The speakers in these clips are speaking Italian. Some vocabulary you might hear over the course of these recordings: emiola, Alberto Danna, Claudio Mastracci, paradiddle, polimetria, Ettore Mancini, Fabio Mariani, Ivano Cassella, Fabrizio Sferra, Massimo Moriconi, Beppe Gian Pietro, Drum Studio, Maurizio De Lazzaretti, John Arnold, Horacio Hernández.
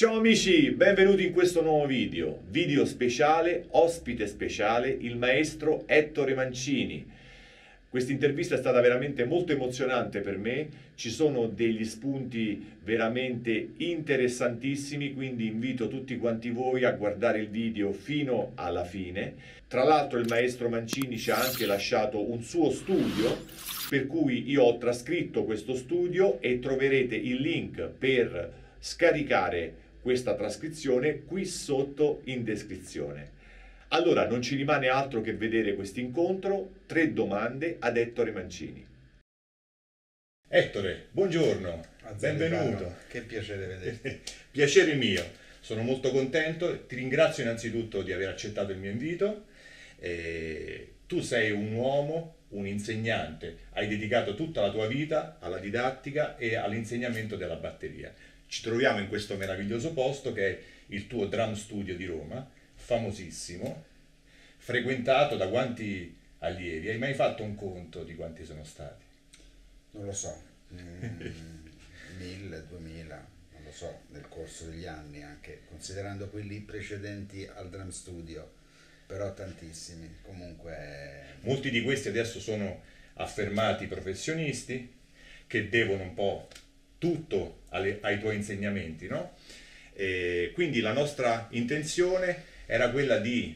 Ciao amici, benvenuti in questo nuovo video, video speciale, ospite speciale, il maestro Ettore Mancini. Questa intervista è stata veramente molto emozionante per me, ci sono degli spunti veramente interessantissimi, quindi invito tutti quanti voi a guardare il video fino alla fine. Tra l'altro il maestro Mancini ci ha anche lasciato un suo studio, per cui io ho trascritto questo studio e troverete il link per scaricare questa trascrizione qui sotto in descrizione. Allora, non ci rimane altro che vedere questo incontro, 3 domande ad Ettore Mancini. Ettore, buongiorno, benvenuto. Che piacere vederti. Piacere mio, sono molto contento, ti ringrazio innanzitutto di aver accettato il mio invito. Tu sei un uomo, un insegnante, hai dedicato tutta la tua vita alla didattica e all'insegnamento della batteria. Ci troviamo in questo meraviglioso posto che è il tuo Drum Studio di Roma, famosissimo, frequentato da quanti allievi? Hai mai fatto un conto di quanti sono stati? Non lo so, 1000, 2000, non lo so, nel corso degli anni anche, considerando quelli precedenti al Drum Studio, però tantissimi, comunque... Molti di questi adesso sono affermati professionisti che devono un po' tutto ai tuoi insegnamenti, no? E quindi la nostra intenzione era quella di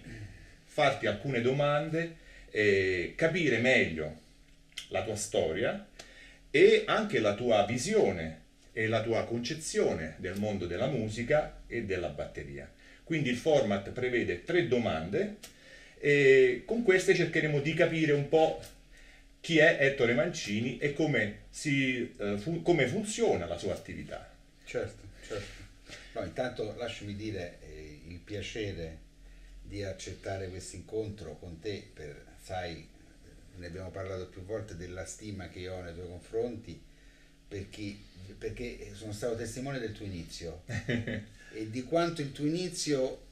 farti alcune domande e capire meglio la tua storia e anche la tua visione e la tua concezione del mondo della musica e della batteria. Quindi il format prevede 3 domande e con queste cercheremo di capire un po' chi è Ettore Mancini e come funziona la sua attività. Certo, certo. No, intanto lasciami dire il piacere di accettare questo incontro con te, sai, ne abbiamo parlato più volte della stima che io ho nei tuoi confronti, perché sono stato testimone del tuo inizio e di quanto il tuo inizio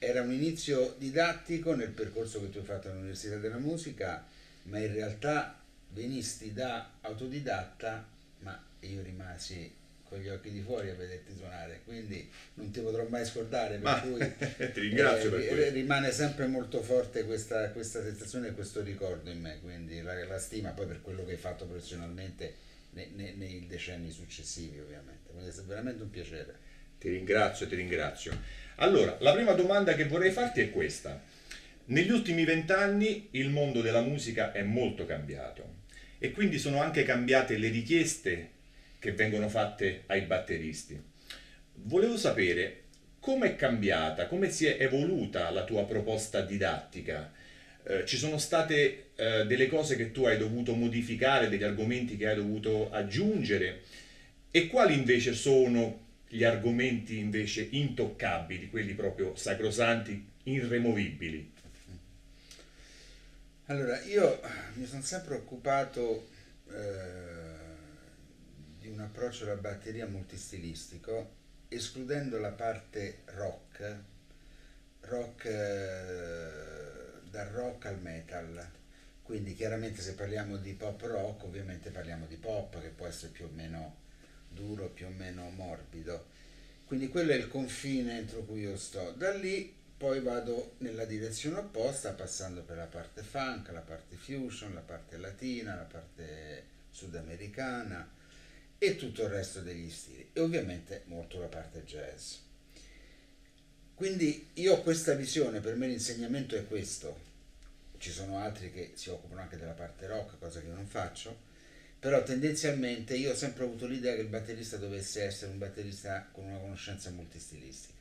era un inizio didattico nel percorso che tu hai fatto all'Università della Musica, ma in realtà venisti da autodidatta, ma io rimasi con gli occhi di fuori a vederti suonare, quindi non ti potrò mai scordare, per cui ti ringrazio per questo. Rimane sempre molto forte questa sensazione e questo ricordo in me, quindi la stima poi per quello che hai fatto professionalmente nei decenni successivi ovviamente, quindi è stato veramente un piacere. Ti ringrazio, ti ringrazio. Allora, la prima domanda che vorrei farti è questa. Negli ultimi 20 anni il mondo della musica è molto cambiato e quindi sono anche cambiate le richieste che vengono fatte ai batteristi. Volevo sapere come è cambiata, come si è evoluta la tua proposta didattica. Ci sono state delle cose che tu hai dovuto modificare, degli argomenti che hai dovuto aggiungere, e quali invece sono gli argomenti invece intoccabili, quelli proprio sacrosanti, irremovibili? Allora, io mi sono sempre occupato di un approccio alla batteria multistilistico, escludendo la parte rock, dal rock al metal. Quindi chiaramente se parliamo di pop rock, ovviamente parliamo di pop, che può essere più o meno duro, più o meno morbido. Quindi quello è il confine entro cui io sto. Da lì poi vado nella direzione opposta, passando per la parte funk, la parte fusion, la parte latina, la parte sudamericana e tutto il resto degli stili, e ovviamente molto la parte jazz. Quindi io ho questa visione, per me l'insegnamento è questo. Ci sono altri che si occupano anche della parte rock, cosa che io non faccio, però tendenzialmente io ho sempre avuto l'idea che il batterista dovesse essere un batterista con una conoscenza multistilistica.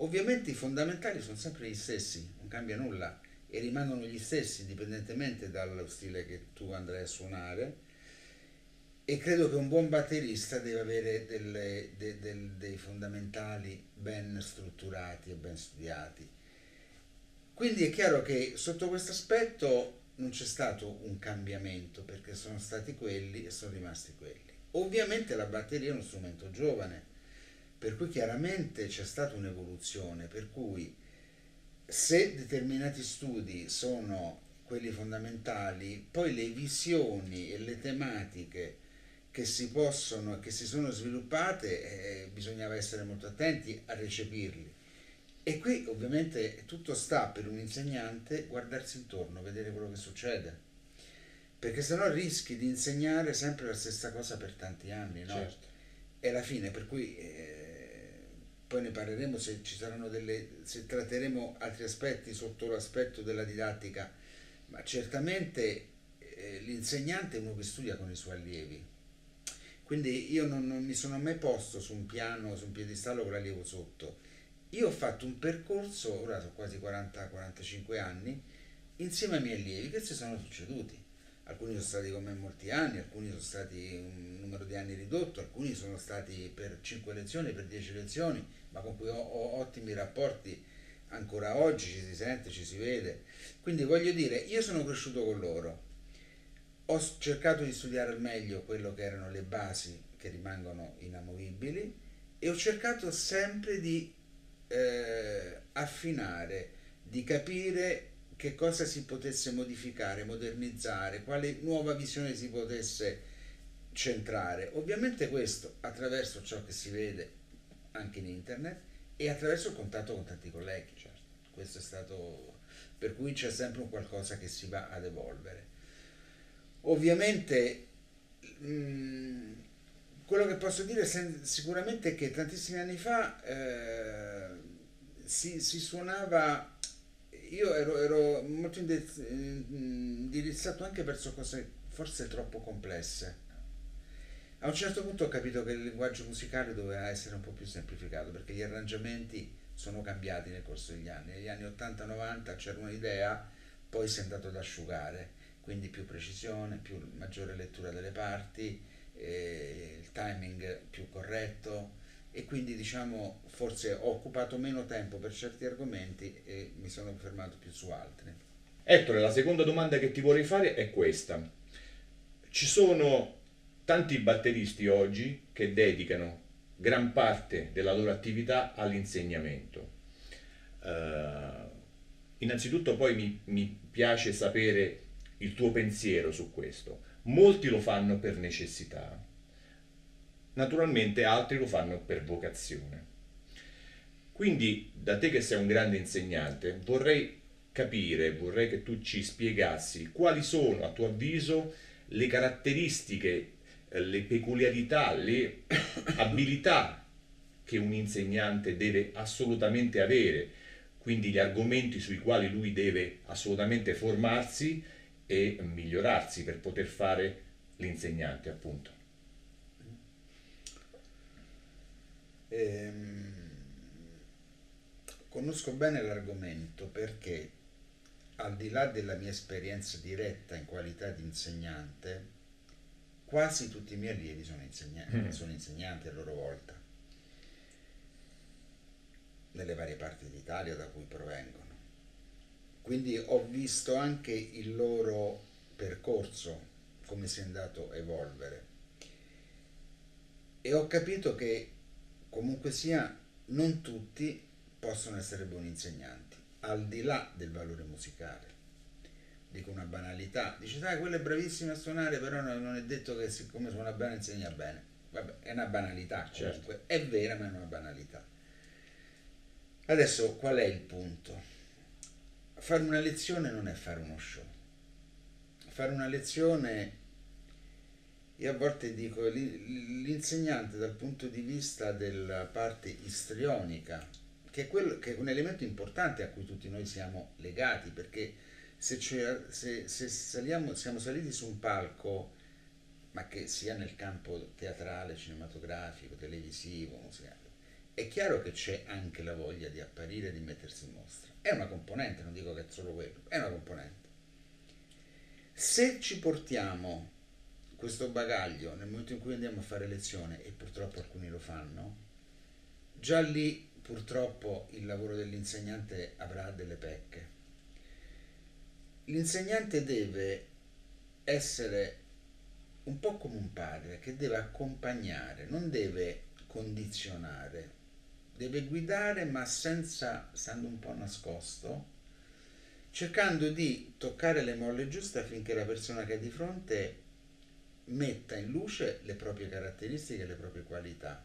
Ovviamente i fondamentali sono sempre gli stessi, non cambia nulla e rimangono gli stessi indipendentemente dallo stile che tu andrai a suonare, e credo che un buon batterista deve avere dei fondamentali ben strutturati e ben studiati. Quindi è chiaro che sotto questo aspetto non c'è stato un cambiamento, perché sono stati quelli e sono rimasti quelli. Ovviamente la batteria è uno strumento giovane, per cui chiaramente c'è stata un'evoluzione, per cui se determinati studi sono quelli fondamentali, poi le visioni e le tematiche che si possono e che si sono sviluppate, bisognava essere molto attenti a recepirli. E qui ovviamente tutto sta per un insegnante guardarsi intorno, vedere quello che succede, perché sennò rischi di insegnare sempre la stessa cosa per tanti anni, no? Certo. È la fine, per cui poi ne parleremo se ci saranno se tratteremo altri aspetti sotto l'aspetto della didattica, ma certamente l'insegnante è uno che studia con i suoi allievi, quindi io non mi sono mai posto su un piano, su un piedistallo con l'allievo sotto. Io ho fatto un percorso, ora sono quasi 40-45 anni, insieme ai miei allievi che si sono succeduti. Alcuni sono stati con me molti anni, alcuni sono stati un numero di anni ridotto, alcuni sono stati per 5 lezioni, per 10 lezioni, ma con cui ho ottimi rapporti ancora oggi, ci si sente, ci si vede. Quindi voglio dire, io sono cresciuto con loro, ho cercato di studiare al meglio quello che erano le basi che rimangono inamovibili e ho cercato sempre di affinare, di capire che cosa si potesse modificare, modernizzare, quale nuova visione si potesse centrare. Ovviamente questo attraverso ciò che si vede anche in internet e attraverso il contatto con tanti colleghi. Certo. Questo è stato, per cui c'è sempre un qualcosa che si va ad evolvere. Ovviamente quello che posso dire sicuramente è che tantissimi anni fa si suonava, io ero molto indirizzato anche verso cose forse troppo complesse. A un certo punto ho capito che il linguaggio musicale doveva essere un po' più semplificato, perché gli arrangiamenti sono cambiati nel corso degli anni. Negli anni 80-90 c'era un'idea, poi si è andato ad asciugare, quindi più precisione, maggiore lettura delle parti, il timing più corretto, e quindi diciamo forse ho occupato meno tempo per certi argomenti e mi sono fermato più su altri. Ettore, la seconda domanda che ti vorrei fare è questa: ci sono tanti batteristi oggi che dedicano gran parte della loro attività all'insegnamento. Innanzitutto poi mi piace sapere il tuo pensiero su questo. Molti lo fanno per necessità, naturalmente altri lo fanno per vocazione. Quindi, da te che sei un grande insegnante, vorrei capire, vorrei che tu ci spiegassi quali sono, a tuo avviso, le caratteristiche, le peculiarità, le abilità che un insegnante deve assolutamente avere, quindi gli argomenti sui quali lui deve assolutamente formarsi e migliorarsi per poter fare l'insegnante, appunto. Conosco bene l'argomento perché, al di là della mia esperienza diretta in qualità di insegnante, quasi tutti i miei allievi sono insegnanti a loro volta, nelle varie parti d'Italia da cui provengono. Quindi ho visto anche il loro percorso, come si è andato a evolvere, e ho capito che comunque sia non tutti possono essere buoni insegnanti, al di là del valore musicale. Dico una banalità, dici sai, quello è bravissimo a suonare, però non è detto che siccome suona bene insegna bene. Vabbè, è una banalità, comunque, certo. È vera, ma è una banalità. Adesso qual è il punto? Fare una lezione non è fare uno show. Fare una lezione, io a volte dico, l'insegnante dal punto di vista della parte istrionica, che è un elemento importante a cui tutti noi siamo legati, perché siamo saliti su un palco, ma che sia nel campo teatrale, cinematografico, televisivo, musicale, è chiaro che c'è anche la voglia di apparire, di mettersi in mostra. È una componente, non dico che è solo quello, è una componente. Se ci portiamo questo bagaglio nel momento in cui andiamo a fare lezione, e purtroppo alcuni lo fanno, già lì purtroppo il lavoro dell'insegnante avrà delle pecche. L'insegnante deve essere un po' come un padre che deve accompagnare, non deve condizionare. Deve guidare, ma stando un po' nascosto, cercando di toccare le molle giuste affinché la persona che è di fronte metta in luce le proprie caratteristiche, le proprie qualità,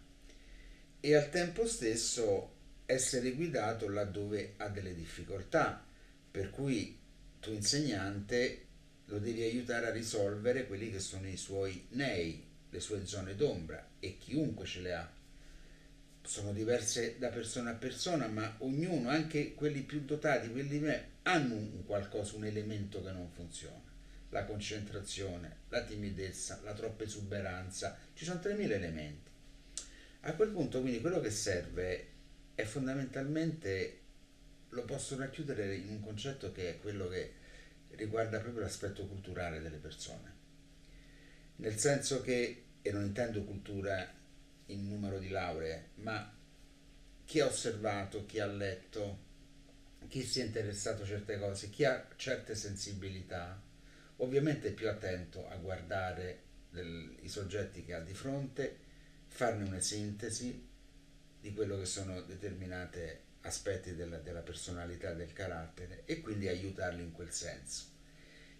e al tempo stesso essere guidato laddove ha delle difficoltà, per cui tu insegnante lo devi aiutare a risolvere quelli che sono i suoi nei, le sue zone d'ombra, e chiunque ce le ha. Sono diverse da persona a persona, ma ognuno, anche quelli più dotati, quelli meno, hanno un qualcosa, un elemento che non funziona. La concentrazione, la timidezza, la troppa esuberanza, ci sono 3.000 elementi. A quel punto quindi quello che serve è fondamentalmente, lo posso racchiudere in un concetto che è quello che riguarda proprio l'aspetto culturale delle persone. Nel senso che, e non intendo cultura in numero di lauree, ma chi ha osservato, chi ha letto, chi si è interessato a certe cose, chi ha certe sensibilità, ovviamente è più attento a guardare i soggetti che ha di fronte, farne una sintesi di quello che sono determinate aspetti della personalità, del carattere, e quindi aiutarli in quel senso.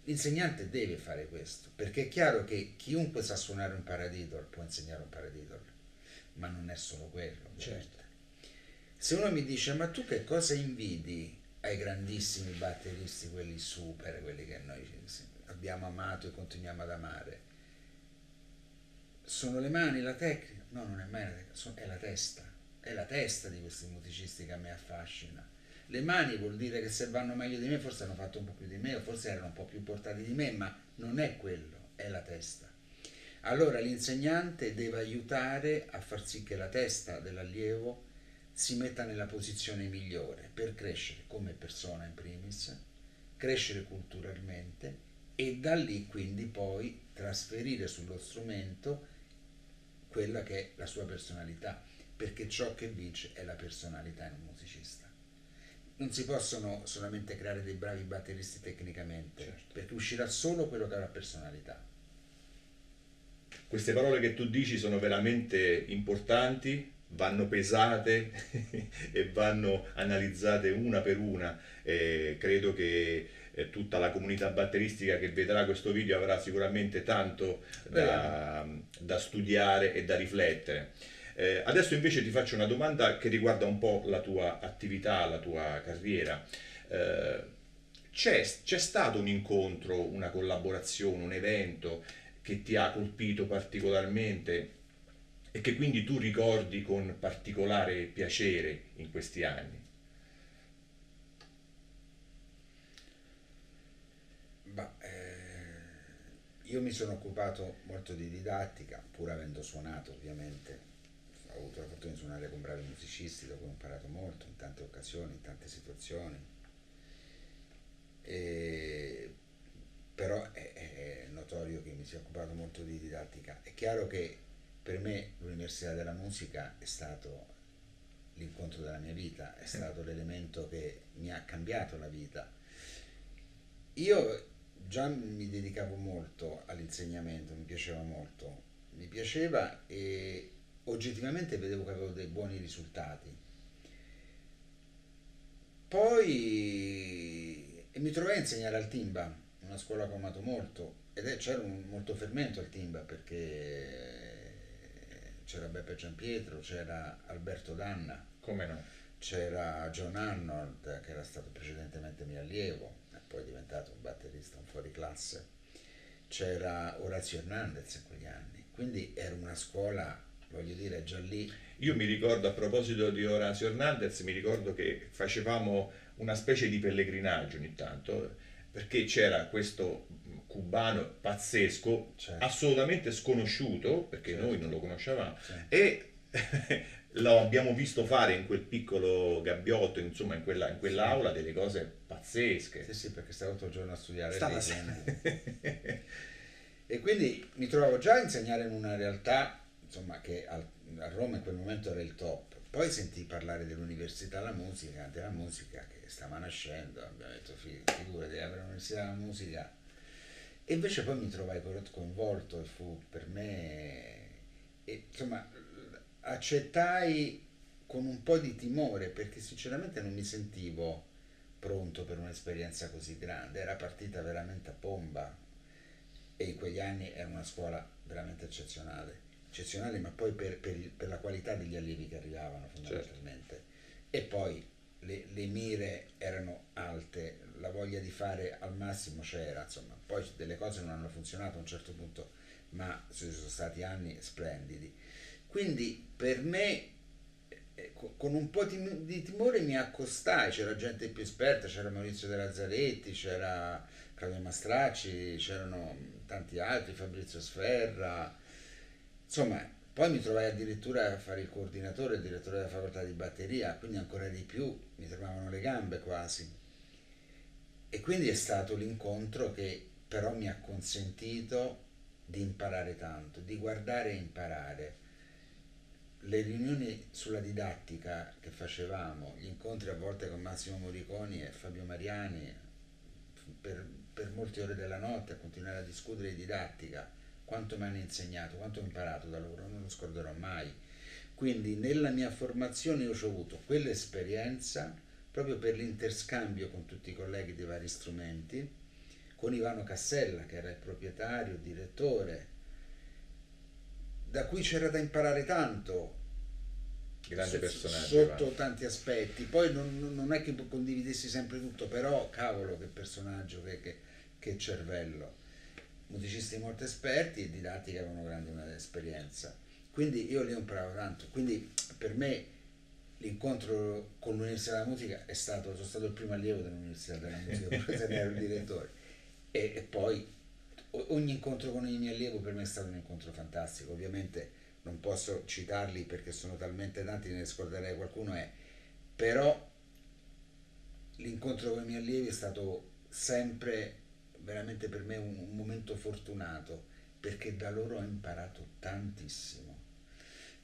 L'insegnante deve fare questo, perché è chiaro che chiunque sa suonare un paradiddle può insegnare un paradiddle, ma non è solo quello. Certo. Se uno mi dice, ma tu che cosa invidi ai grandissimi batteristi, quelli super, quelli che noi abbiamo amato e continuiamo ad amare, sono le mani, la tecnica? No, non è mai la tecnica, è la testa. È la testa di questi musicisti che a me affascina. Le mani vuol dire che se vanno meglio di me forse hanno fatto un po' più di me, o forse erano un po' più portati di me, ma non è quello, è la testa. Allora l'insegnante deve aiutare a far sì che la testa dell'allievo si metta nella posizione migliore per crescere come persona in primis, crescere culturalmente, e da lì quindi poi trasferire sullo strumento quella che è la sua personalità, perché ciò che vince è la personalità in un musicista. Non si possono solamente creare dei bravi batteristi tecnicamente, certo, perché uscirà solo quello che ha la personalità. Queste parole che tu dici sono veramente importanti, vanno pesate e vanno analizzate una per una. Credo che tutta la comunità batteristica che vedrà questo video avrà sicuramente tanto da studiare e da riflettere. Adesso invece ti faccio una domanda che riguarda un po' la tua attività, la tua carriera. C'è stato un incontro, una collaborazione, un evento che ti ha colpito particolarmente e che quindi tu ricordi con particolare piacere in questi anni? Io mi sono occupato molto di didattica, pur avendo suonato ovviamente. Ho avuto la fortuna di suonare con bravi musicisti, da cui ho imparato molto, in tante occasioni, in tante situazioni. Però è notorio che mi sia occupato molto di didattica. È chiaro che per me l'Università della Musica è stato l'incontro della mia vita, è stato l'elemento che mi ha cambiato la vita. Io già mi dedicavo molto all'insegnamento, mi piaceva molto. Mi piaceva e oggettivamente vedevo che avevo dei buoni risultati. Poi mi trovai a insegnare al timba, una scuola che ho amato molto, ed c'era molto fermento al timba, perché c'era Beppe Gian Pietro, c'era Alberto Danna, come no, c'era John Arnold, che era stato precedentemente mio allievo e poi è diventato un batterista, un fuoriclasse, c'era Horacio Hernández in quegli anni, quindi era una scuola, voglio dire, già lì. Io mi ricordo, a proposito di Horacio Hernández, mi ricordo che facevamo una specie di pellegrinaggio ogni tanto, perché c'era questo cubano pazzesco, certo, assolutamente sconosciuto, perché certo, noi non lo conoscevamo, certo, e lo abbiamo visto fare in quel piccolo gabbiotto, insomma in quell'aula, sì, delle cose pazzesche. Sì, sì, perché stavo tutto il giorno a studiare. E quindi mi trovavo già a insegnare in una realtà, insomma, che a Roma in quel momento era il top. Poi sentii parlare dell'Università della musica che stava nascendo, abbiamo detto, figura, deve avere l'Università della Musica. E invece poi mi trovai coinvolto e fu per me, e, insomma, accettai con un po' di timore, perché sinceramente non mi sentivo pronto per un'esperienza così grande, era partita veramente a bomba, e in quegli anni era una scuola veramente eccezionale, ma poi per la qualità degli allievi che arrivavano fondamentalmente. Certo. E poi le mire erano alte, la voglia di fare al massimo c'era, insomma. Poi delle cose non hanno funzionato a un certo punto, ma ci sono stati anni splendidi. Quindi per me, con un po' di timore mi accostai, c'era gente più esperta, c'era Maurizio De Lazzaretti, c'era Claudio Mastracci, c'erano tanti altri, Fabrizio Sferra, insomma. Poi mi trovai addirittura a fare il coordinatore, il direttore della facoltà di batteria, quindi ancora di più mi tremavano le gambe quasi. E quindi è stato l'incontro che però mi ha consentito di imparare tanto, di guardare e imparare. Le riunioni sulla didattica che facevamo, gli incontri a volte con Massimo Moriconi e Fabio Mariani per molte ore della notte a continuare a discutere di didattica, quanto mi hanno insegnato, quanto ho imparato da loro, non lo scorderò mai. Quindi nella mia formazione io ho avuto quell'esperienza proprio per l'interscambio con tutti i colleghi dei vari strumenti, con Ivano Cassella che era il proprietario, il direttore, da cui c'era da imparare tanto, grande personaggio, sotto tanti aspetti. Poi non è che condividessi sempre tutto, però cavolo che personaggio, che cervello. Musicisti molto esperti e didattica avevano grande esperienza, quindi io li ho imparato tanto. Quindi per me l'incontro con l'Università della Musica è stato, sono stato il primo allievo dell'Università della Musica, perché ne ero il direttore, e poi ogni incontro con ogni allievo per me è stato un incontro fantastico. Ovviamente non posso citarli perché sono talmente tanti, ne scorderei qualcuno, però l'incontro con i miei allievi è stato sempre veramente per me un momento fortunato, perché da loro ho imparato tantissimo,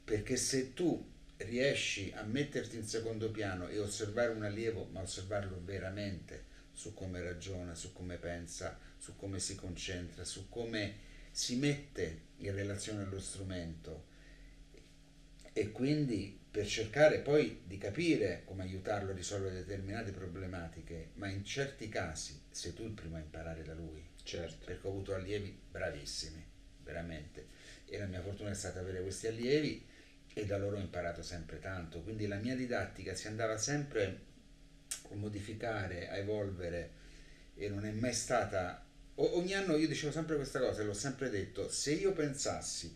perché se tu riesci a metterti in secondo piano e osservare un allievo, ma osservarlo veramente, su come ragiona, su come pensa, su come si concentra, su come si mette in relazione allo strumento, e quindi per cercare poi di capire come aiutarlo a risolvere determinate problematiche, ma in certi casi sei tu il primo a imparare da lui. Certo. Perché ho avuto allievi bravissimi, veramente, e la mia fortuna è stata avere questi allievi e da loro ho imparato sempre tanto, quindi la mia didattica si andava sempre a modificare, a evolvere, e non è mai stata, ogni anno io dicevo sempre questa cosa e l'ho sempre detto: se io pensassi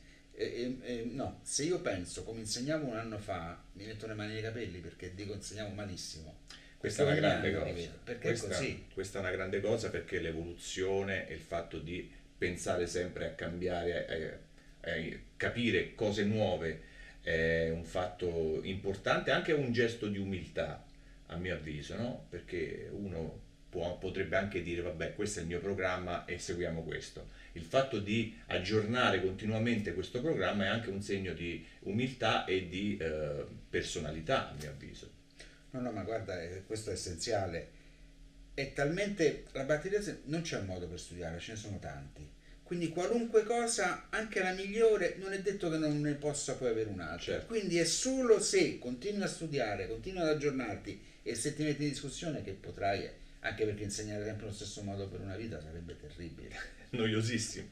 se io penso come insegnavo un anno fa, mi metto le mani nei capelli, perché dico insegnavo malissimo. Questa è una grande cosa, perché questa è una grande cosa, perché l'evoluzione e il fatto di pensare sempre a cambiare, a capire cose nuove è un fatto importante, anche un gesto di umiltà, a mio avviso, no? Perché uno potrebbe anche dire: vabbè, questo è il mio programma e seguiamo questo. Il fatto di aggiornare continuamente questo programma è anche un segno di umiltà e di personalità, a mio avviso. No, ma guarda, questo è essenziale. È talmente, la batteria, non c'è un modo per studiare, ce ne sono tanti. Quindi qualunque cosa, anche la migliore, non è detto che non ne possa poi avere un'altra. Certo. Quindi è solo se continui a studiare, continui ad aggiornarti e se ti metti in discussione che potrai, anche perché insegnare sempre lo stesso modo per una vita sarebbe terribile. Noiosissimo.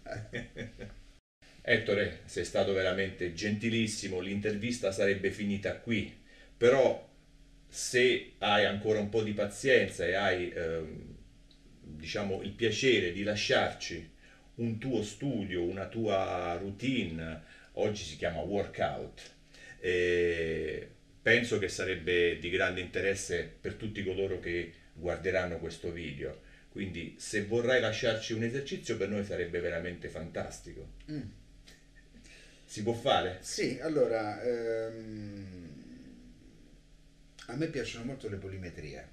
Ettore, sei stato veramente gentilissimo, l'intervista sarebbe finita qui, però se hai ancora un po' di pazienza e hai diciamo il piacere di lasciarci un tuo studio, una tua routine, oggi si chiama workout, e penso che sarebbe di grande interesse per tutti coloro che guarderanno questo video, quindi se vorrai lasciarci un esercizio per noi sarebbe veramente fantastico. Si può fare? Sì, allora a me piacciono molto le polimetrie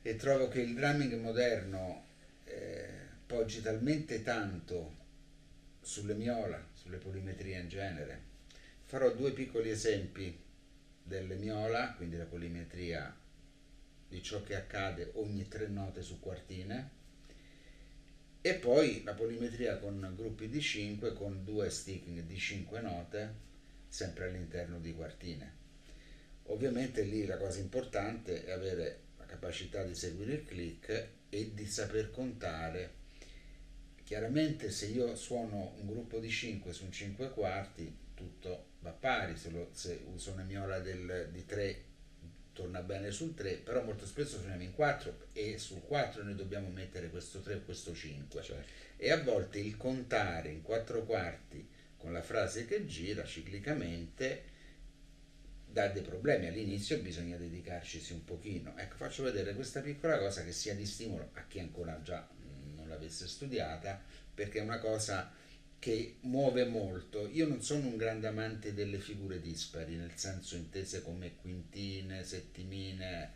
e trovo che il drumming moderno poggi talmente tanto sulle miola, sulle polimetrie in genere. Farò due piccoli esempi delle miola, quindi la polimetria di ciò che accade ogni tre note su quartine, e poi la polimetria con gruppi di 5, con due sticking di 5 note sempre all'interno di quartine. Ovviamente lì la cosa importante è avere la capacità di seguire il click e di saper contare Chiaramente se io suono un gruppo di 5 su un 5 quarti, tutto va pari, se uso una miola di 3 torna bene sul 3, però molto spesso suoniamo in 4 e sul 4 noi dobbiamo mettere questo 3 e questo 5. Certo. E a volte il contare in 4 quarti con la frase che gira ciclicamente dà dei problemi, all'inizio bisogna dedicarcisi un pochino. Ecco, faccio vedere questa piccola cosa che sia di stimolo a chi ancora già non l'avesse studiata, perché è una cosa che muove molto. Io non sono un grande amante delle figure dispari, nel senso intese come quintine, settimine,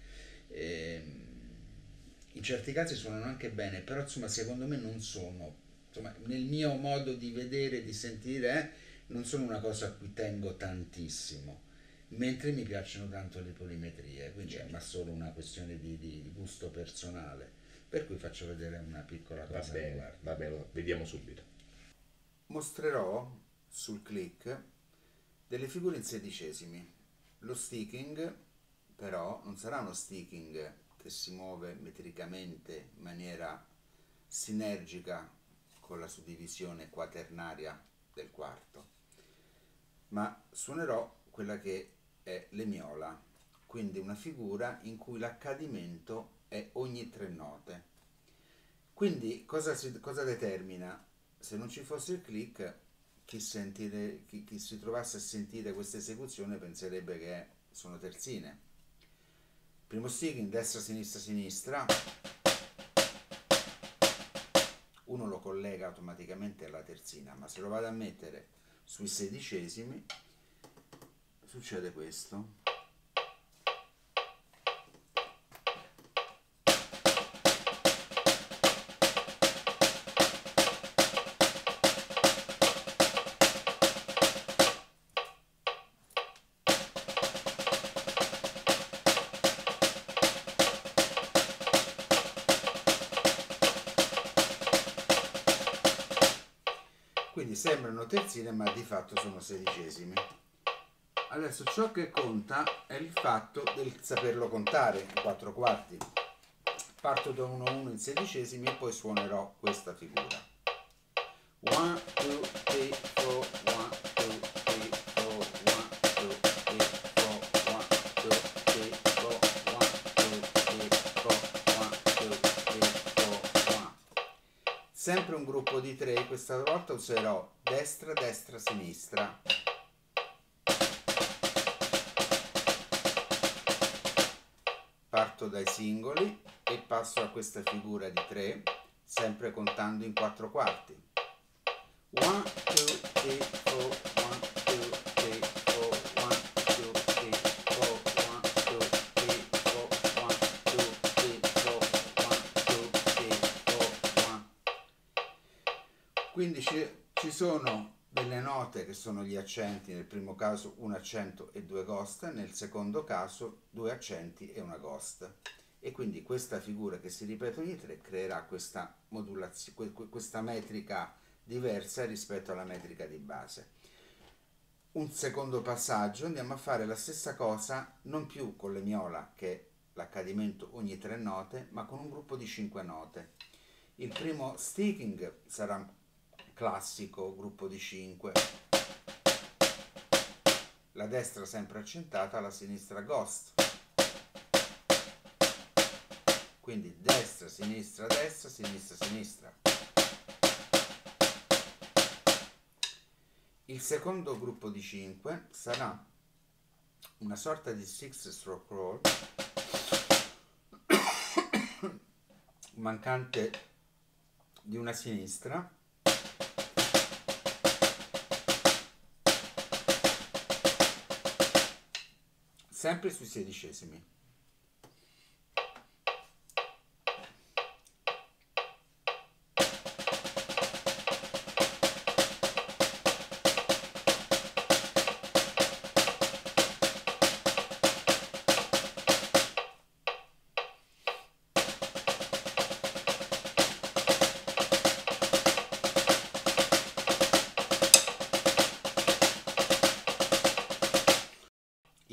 in certi casi suonano anche bene, però insomma secondo me non sono, insomma, nel mio modo di vedere, di sentire, non sono una cosa a cui tengo tantissimo, mentre mi piacciono tanto le polimetrie, quindi è ma solo una questione di gusto personale, per cui faccio vedere una piccola cosa. Va bene, lo vediamo subito. Mostrerò sul click delle figure in sedicesimi. Lo sticking però non sarà uno sticking che si muove metricamente in maniera sinergica con la suddivisione quaternaria del quarto, ma suonerò quella che è l'emiola, quindi una figura in cui l'accadimento è ogni 3 note. Quindi cosa determina? Se non ci fosse il click, chi si trovasse a sentire questa esecuzione penserebbe che sono terzine. Primo sticking, destra, sinistra, sinistra. Uno lo collega automaticamente alla terzina, ma se lo vado a mettere sui sedicesimi, succede questo. Quindi sembrano terzine ma di fatto sono sedicesimi. Adesso ciò che conta è il fatto del saperlo contare in 4 quarti. Parto da 1-1 in sedicesimi e poi suonerò questa figura. 1, 2, 3, 4, 1, 2, 3, 4, 1, 2, 3, 4, 1, 2, 3, 4, 1, 2, 3, 4, 1, 2, 3, 4, 1. Sempre un gruppo di 3, questa volta userò destra, destra, sinistra. Parto dai singoli e passo a questa figura di 3, sempre contando in 4 quarti. 1, 2, 3, 4, 1, 2, 3, 4, 1, 2, 3, 4, 1, 2, 3, 4, 1, 2, 3, 4, 1, 2, 3, 4, 1. Quindi ci sono delle note che sono gli accenti, nel primo caso un accento e 2 ghost, nel secondo caso 2 accenti e 1 ghost, e quindi questa figura che si ripete ogni 3 creerà questa modulazione, questa metrica diversa rispetto alla metrica di base. Un secondo passaggio, andiamo a fare la stessa cosa non più con l'emiola che è l'accadimento ogni 3 note, ma con un gruppo di 5 note. Il primo sticking sarà classico, gruppo di 5, la destra sempre accentata, la sinistra ghost, quindi destra, sinistra, destra, sinistra, sinistra. Il secondo gruppo di 5 sarà una sorta di 6-stroke roll mancante di una sinistra, sempre sui sedicesimi.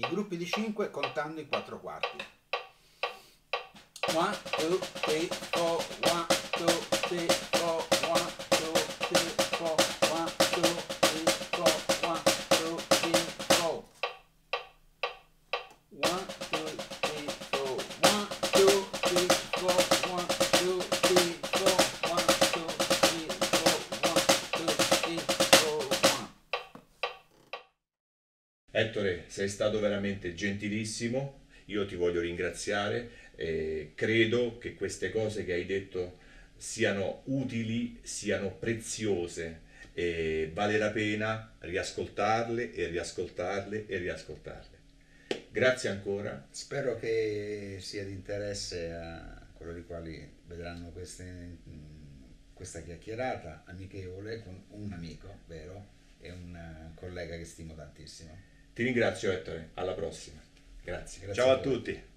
Gruppi di 5 contando in 4 quarti. 1, 2, 3, 4, 1, 2, 3, 4, 1, Ettore, sei stato veramente gentilissimo, io ti voglio ringraziare e credo che queste cose che hai detto siano utili, siano preziose e vale la pena riascoltarle e riascoltarle e riascoltarle. Grazie ancora. Spero che sia di interesse a coloro i quali vedranno questa chiacchierata amichevole con un amico, vero? E un collega che stimo tantissimo. Ti ringrazio Ettore, alla prossima. Grazie. Ciao a tutti.